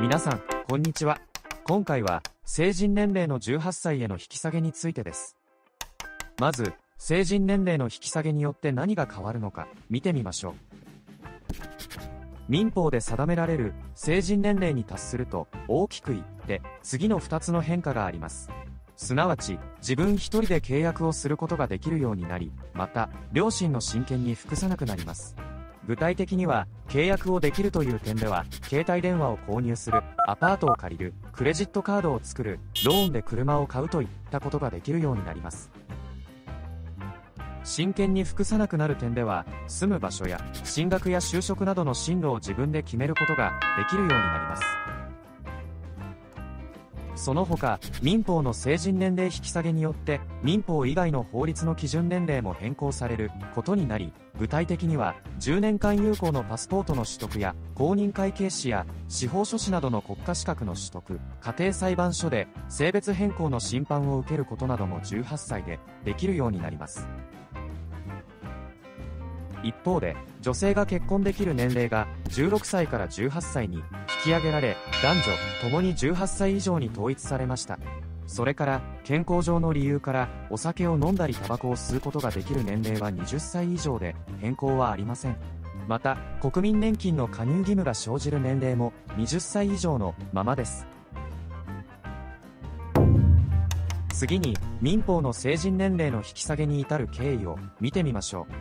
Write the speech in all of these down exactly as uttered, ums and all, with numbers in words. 皆さん、こんにちは。今回は、成人年齢のじゅうはっさいへの引き下げについてです。まず、成人年齢の引き下げによって何が変わるのか、見てみましょう。民法で定められる成人年齢に達すると、大きく言って、次のふたつの変化があります。すなわち、自分一人で契約をすることができるようになり、また、両親の親権に服さなくなります。具体的には、契約をできるという点では、携帯電話を購入する、アパートを借りる、クレジットカードを作る、ローンで車を買うといったことができるようになります。親権に服さなくなる点では、住む場所や、進学や就職などの進路を自分で決めることができるようになります。その他、民法の成人年齢引き下げによって、民法以外の法律の基準年齢も変更されることになり、具体的には、じゅうねんかん有効のパスポートの取得や、公認会計士や司法書士などの国家資格の取得、家庭裁判所で性別変更の審判を受けることなどもじゅうはっさいでできるようになります。一方で、女性が結婚できる年齢がじゅうろくさいからじゅうはっさいに引き上げられ、男女ともにじゅうはっさい以上に統一されました。それから、健康上の理由から、お酒を飲んだりタバコを吸うことができる年齢はにじゅっさい以上で、変更はありません。また、国民年金の加入義務が生じる年齢もにじゅっさい以上のままです。次に、民法の成人年齢の引き下げに至る経緯を見てみましょう。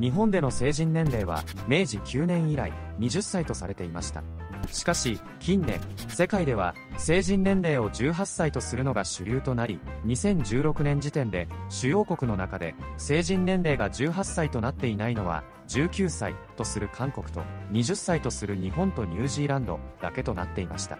日本での成人年齢はめいじきゅうねん以来にじゅっさいとされていました。しかし、近年、世界では成人年齢をじゅうはっさいとするのが主流となり、にせんじゅうろくねん時点で主要国の中で成人年齢がじゅうはっさいとなっていないのはじゅうきゅうさいとする韓国とにじゅっさいとする日本とニュージーランドだけとなっていました。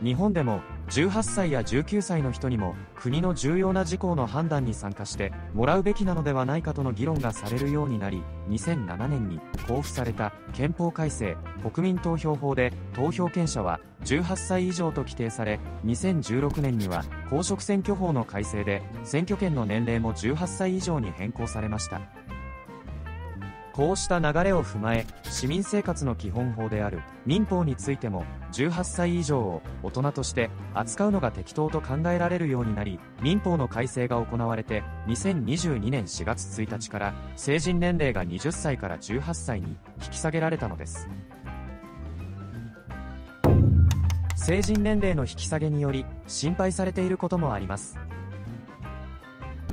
日本でもじゅうはっさいやじゅうきゅうさいの人にも国の重要な事項の判断に参加してもらうべきなのではないかとの議論がされるようになり、にせんななねんに公布された憲法改正国民投票法で投票権者はじゅうはっさい以上と規定され、にせんじゅうろくねんには公職選挙法の改正で選挙権の年齢もじゅうはっさい以上に変更されました。こうした流れを踏まえ、市民生活の基本法である民法についても、じゅうはっさい以上を大人として扱うのが適当と考えられるようになり、民法の改正が行われて、にせんにじゅうにねんしがつついたちから成人年齢がにじゅっさいからじゅうはっさいに引き下げられたのです。成人年齢の引き下げにより、心配されていることもあります。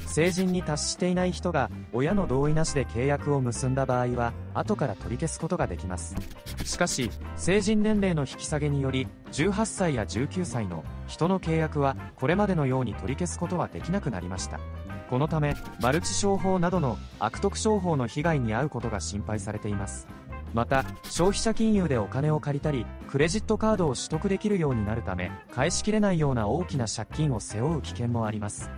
成人に達していない人が親の同意なしで契約を結んだ場合は後から取り消すことができます。しかし、成人年齢の引き下げによりじゅうはっさいやじゅうきゅうさいの人の契約はこれまでのように取り消すことはできなくなりました。このため、マルチ商法などの悪徳商法の被害に遭うことが心配されています。また、消費者金融でお金を借りたり、クレジットカードを取得できるようになるため、返しきれないような大きな借金を背負う危険もあります。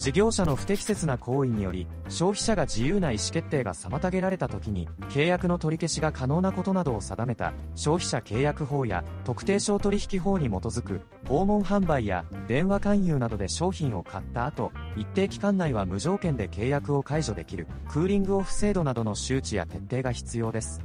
事業者の不適切な行為により、消費者が自由な意思決定が妨げられた時に、契約の取り消しが可能なことなどを定めた、消費者契約法や特定商取引法に基づく、訪問販売や電話勧誘などで商品を買った後、一定期間内は無条件で契約を解除できる、クーリングオフ制度などの周知や徹底が必要です。